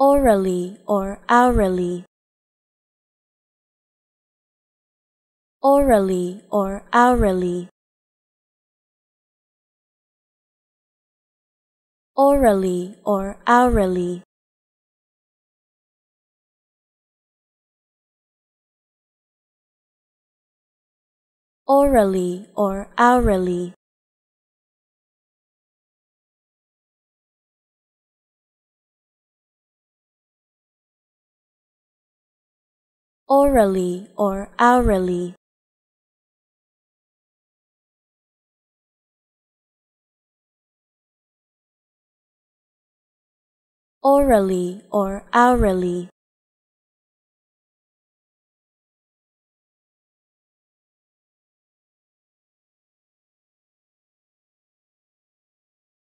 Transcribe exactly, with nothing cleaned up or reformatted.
Aurally or Aurally. Aurally or Aurally. Aurally or Aurally. Aurally or Aurally. Aurally or Aurally. Aurally or Aurally.